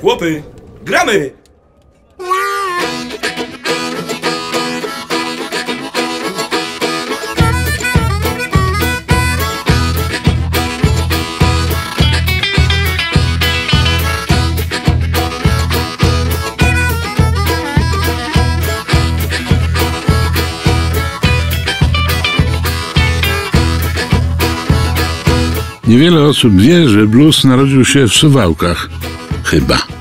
Chłopy, gramy! Niewiele osób wie, że blues narodził się w Suwałkach. Chyba.